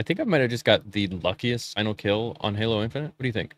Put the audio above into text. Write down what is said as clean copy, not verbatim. I think I might have just got the luckiest final kill on Halo Infinite. What do you think?